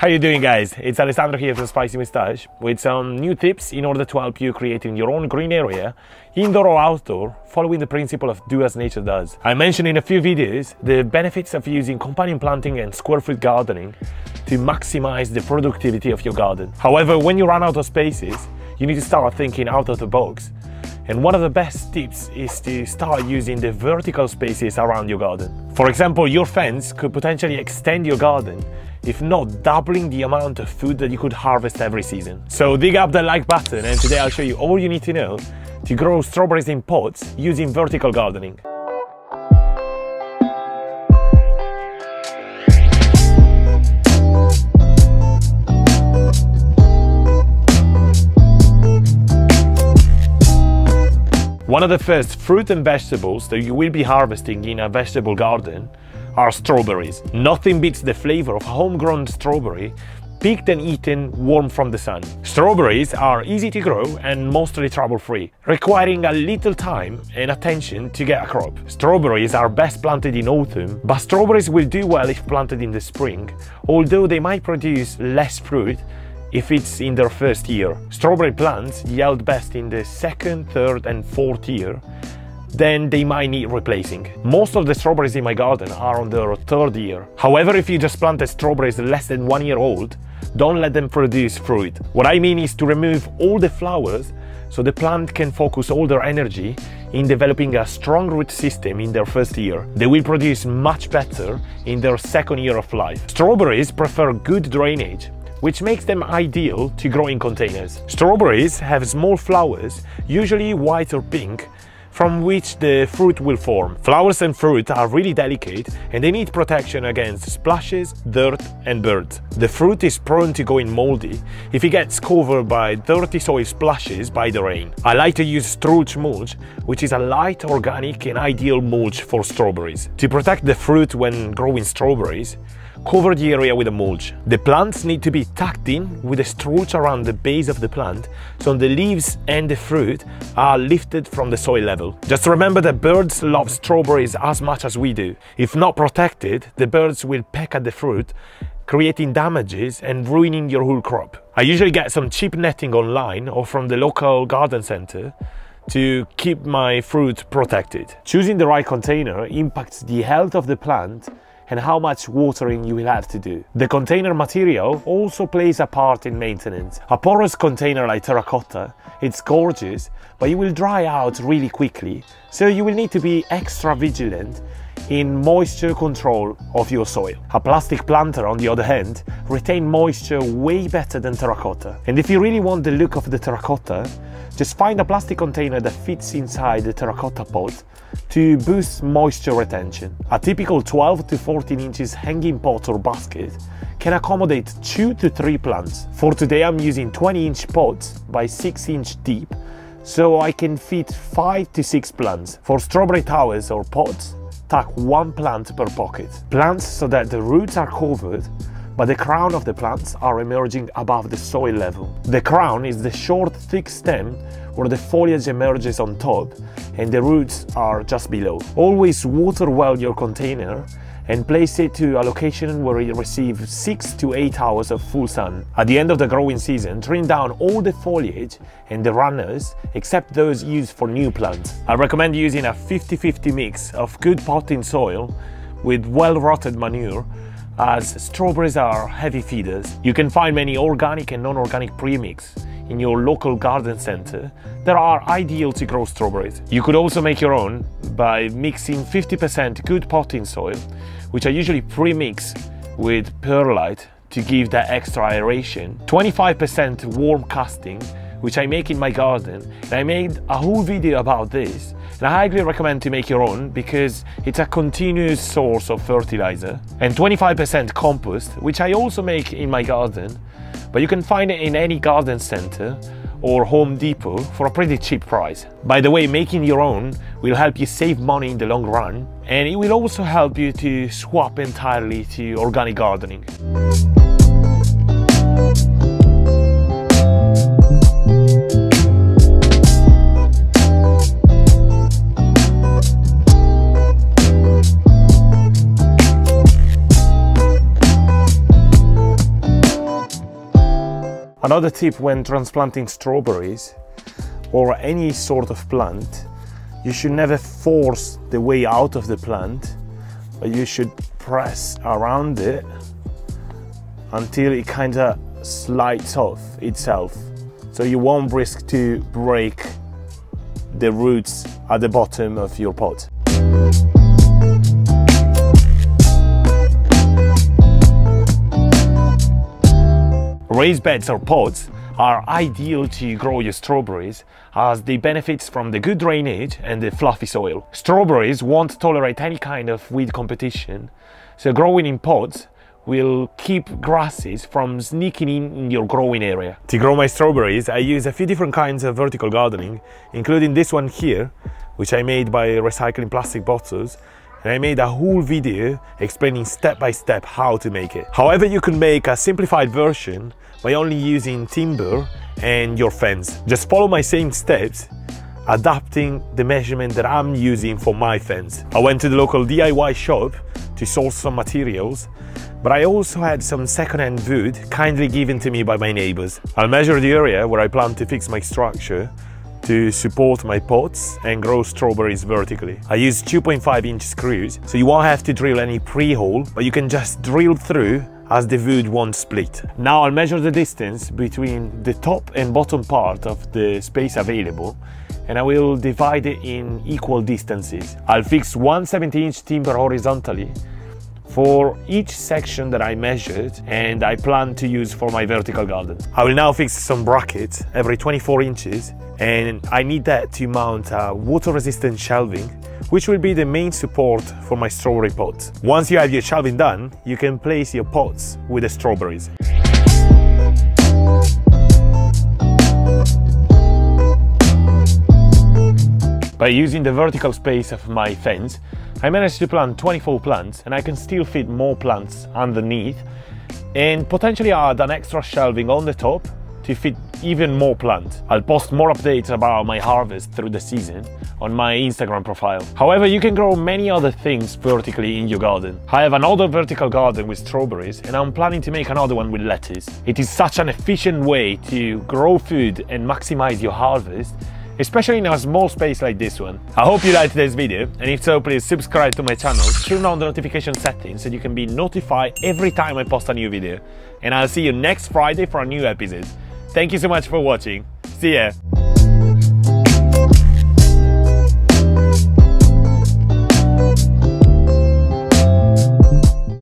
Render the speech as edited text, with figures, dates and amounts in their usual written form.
How you doing, guys? It's Alessandro here from Spicy Moustache with some new tips in order to help you creating your own green area, indoor or outdoor, following the principle of do as nature does. I mentioned in a few videos the benefits of using companion planting and square foot gardening to maximize the productivity of your garden. However, when you run out of spaces, you need to start thinking out of the box. And one of the best tips is to start using the vertical spaces around your garden. For example, your fence could potentially extend your garden, if not doubling the amount of food that you could harvest every season. So dig up the like button, and today I'll show you all you need to know to grow strawberries in pots using vertical gardening. One of the first fruit and vegetables that you will be harvesting in a vegetable garden are strawberries. Nothing beats the flavor of homegrown strawberry, picked and eaten warm from the sun. Strawberries are easy to grow and mostly trouble-free, requiring a little time and attention to get a crop. Strawberries are best planted in autumn, but strawberries will do well if planted in the spring, although they might produce less fruit if it's in their first year. Strawberry plants yield best in the second, third and fourth year, then they might need replacing. Most of the strawberries in my garden are on their third year. However, if you just planted strawberries less than 1 year old, don't let them produce fruit. What I mean is to remove all the flowers so the plant can focus all their energy in developing a strong root system in their first year. They will produce much better in their second year of life. Strawberries prefer good drainage, which makes them ideal to grow in containers. Strawberries have small flowers, usually white or pink, from which the fruit will form. Flowers and fruit are really delicate and they need protection against splashes, dirt and birds. The fruit is prone to going moldy if it gets covered by dirty soil splashes by the rain. I like to use Strulch mulch, which is a light, organic and ideal mulch for strawberries. To protect the fruit when growing strawberries, cover the area with a mulch. The plants need to be tucked in with a Strulch around the base of the plant, so the leaves and the fruit are lifted from the soil level. Just remember that birds love strawberries as much as we do. If not protected, the birds will peck at the fruit, creating damages and ruining your whole crop. I usually get some cheap netting online or from the local garden center to keep my fruit protected. Choosing the right container impacts the health of the plant and how much watering you will have to do. The container material also plays a part in maintenance. A porous container like terracotta, it's gorgeous, but it will dry out really quickly, so you will need to be extra vigilant in moisture control of your soil. A plastic planter, on the other hand, retains moisture way better than terracotta. And if you really want the look of the terracotta, just find a plastic container that fits inside the terracotta pot to boost moisture retention. A typical 12 to 14 inches hanging pot or basket can accommodate 2 to 3 plants. For today, I'm using 20-inch pots by 6-inch deep, so I can fit 5 to 6 plants. For strawberry towers or pots, tuck 1 plant per pocket. Plants so that the roots are covered, but the crown of the plants are emerging above the soil level. The crown is the short, thick stem where the foliage emerges on top and the roots are just below. Always water well your container and place it to a location where it receives 6 to 8 hours of full sun. At the end of the growing season, trim down all the foliage and the runners except those used for new plants. I recommend using a 50-50 mix of good potting soil with well-rotted manure, as strawberries are heavy feeders. You can find many organic and non-organic premix in your local garden center that are ideal to grow strawberries. You could also make your own by mixing 50% good potting soil, which I usually pre-mix with perlite to give that extra aeration, 25% warm casting, which I make in my garden, and I made a whole video about this, and I highly recommend to make your own because it's a continuous source of fertilizer, and 25% compost, which I also make in my garden, but you can find it in any garden center or Home Depot for a pretty cheap price. By the way, making your own will help you save money in the long run, and it will also help you to swap entirely to organic gardening. Another tip when transplanting strawberries or any sort of plant, you should never force the way out of the plant, but you should press around it until it kind of slides off itself. So you won't risk to break the roots at the bottom of your pot. Raised beds or pots are ideal to grow your strawberries as they benefit from the good drainage and the fluffy soil. Strawberries won't tolerate any kind of weed competition, so growing in pots will keep grasses from sneaking in your growing area. To grow my strawberries, I use a few different kinds of vertical gardening, including this one here, which I made by recycling plastic bottles, and I made a whole video explaining step by step how to make it. However, you can make a simplified version by only using timber and your fence. Just follow my same steps, adapting the measurement that I'm using for my fence. I went to the local DIY shop to source some materials, but I also had some second-hand wood kindly given to me by my neighbors. I'll measure the area where I plan to fix my structure to support my pots and grow strawberries vertically. I use 2.5-inch screws, so you won't have to drill any pre-hole, but you can just drill through as the wood won't split. Now I'll measure the distance between the top and bottom part of the space available, and I will divide it in equal distances. I'll fix 1 70-inch timber horizontally for each section that I measured and I plan to use for my vertical garden. I will now fix some brackets every 24 inches, and I need that to mount a water-resistant shelving, which will be the main support for my strawberry pots. Once you have your shelving done, you can place your pots with the strawberries. By using the vertical space of my fence, I managed to plant 24 plants, and I can still fit more plants underneath and potentially add an extra shelving on the top to fit even more plants. I'll post more updates about my harvest through the season on my Instagram profile. However, you can grow many other things vertically in your garden. I have another vertical garden with strawberries, and I'm planning to make another one with lettuce. It is such an efficient way to grow food and maximize your harvest, especially in a small space like this one. I hope you liked today's video, and if so, please subscribe to my channel, turn on the notification settings so you can be notified every time I post a new video. And I'll see you next Friday for a new episode. Thank you so much for watching. See ya!